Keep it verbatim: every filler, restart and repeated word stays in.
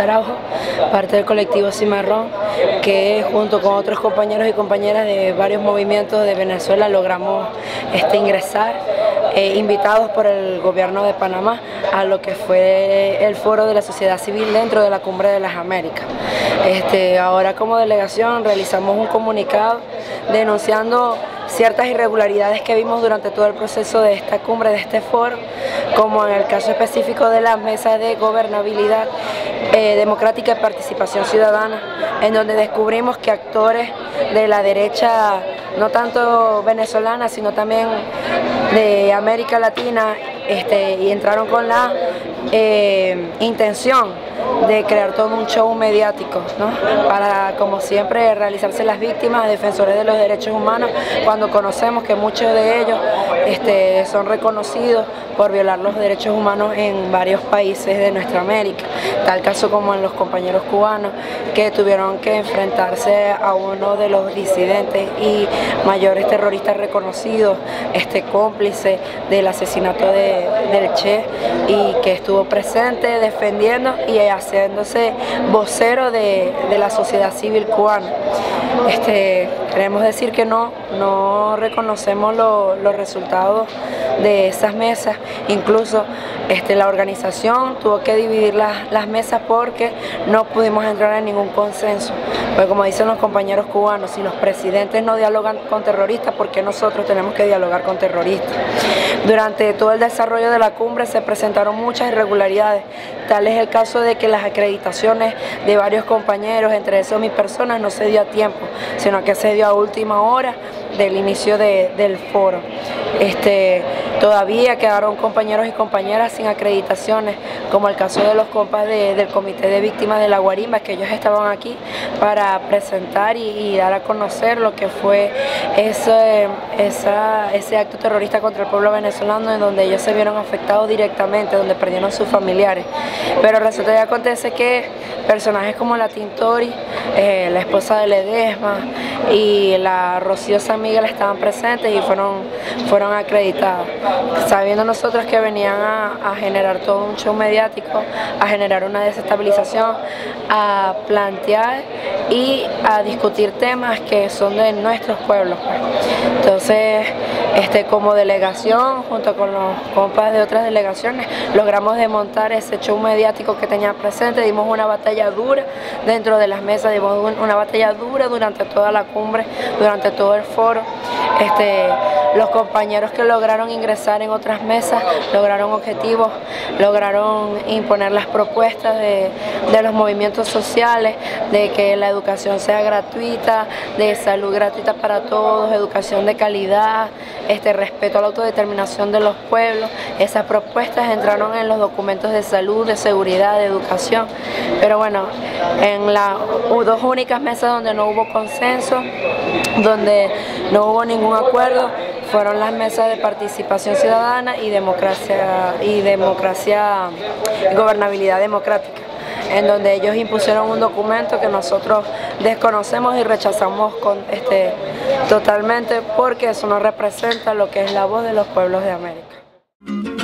Araujo, parte del colectivo Cimarrón, que junto con otros compañeros y compañeras de varios movimientos de Venezuela logramos este, ingresar, eh, invitados por el gobierno de Panamá a lo que fue el foro de la sociedad civil dentro de la Cumbre de las Américas. Este, ahora como delegación realizamos un comunicado denunciando ciertas irregularidades que vimos durante todo el proceso de esta cumbre, de este foro, como en el caso específico de las mesas de gobernabilidad eh, democrática y participación ciudadana, en donde descubrimos que actores de la derecha, no tanto venezolana, sino también de América Latina, este, y entraron con la eh, intención de crear todo un show mediático, ¿no?, para, como siempre, realizarse las víctimas, defensores de los derechos humanos, cuando conocemos que muchos de ellos este, son reconocidos por violar los derechos humanos en varios países de nuestra América, tal caso como en los compañeros cubanos que tuvieron que enfrentarse a uno de los disidentes y mayores terroristas reconocidos, este cómplice del asesinato de, del Che, y que estuvo presente defendiendo y haciéndose vocero de, de la sociedad civil cubana. Este, queremos decir que no, no reconocemos lo, los resultados de esas mesas. Incluso este, la organización tuvo que dividir las, las mesas porque no pudimos entrar en ningún consenso. Pues como dicen los compañeros cubanos, si los presidentes no dialogan con terroristas, ¿por qué nosotros tenemos que dialogar con terroristas? Durante todo el desarrollo de la cumbre se presentaron muchas irregularidades, tal es el caso de que las acreditaciones de varios compañeros, entre esos mis personas, no se dio a tiempo, sino que se dio a última hora del inicio de, del foro. Este, todavía quedaron compañeros y compañeras sin acreditaciones, como el caso de los compas de, del Comité de Víctimas de la Guarimba, que ellos estaban aquí para presentar y, y dar a conocer lo que fue ese, esa, ese acto terrorista contra el pueblo venezolano, en donde ellos se vieron afectados directamente, donde perdieron sus familiares. Pero resulta y acontece que personajes como la Tintori, eh, la esposa de Ledesma y la Rocío San Miguel estaban presentes y fueron, fueron acreditadas, sabiendo nosotros que venían a, a generar todo un show mediático, a generar una desestabilización, a plantear y a discutir temas que son de nuestros pueblos. Entonces, este, como delegación, junto con los compas de otras delegaciones, logramos desmontar ese show mediático que tenían presente. Dimos una batalla dura dentro de las mesas, dimos una batalla dura durante toda la cumbre, durante todo el foro. Este, los compañeros que lograron ingresar en otras mesas lograron objetivos, lograron imponer las propuestas de, de los movimientos sociales, de que la educación sea gratuita, de salud gratuita para todos, educación de calidad, este, respeto a la autodeterminación de los pueblos. Esas propuestas entraron en los documentos de salud, de seguridad, de educación. Pero bueno, en las dos únicas mesas donde no hubo consenso, donde no hubo ningún acuerdo, fueron las mesas de participación ciudadana y democracia y democracia y gobernabilidad democrática, en donde ellos impusieron un documento que nosotros desconocemos y rechazamos con, este, totalmente, porque eso no representa lo que es la voz de los pueblos de América.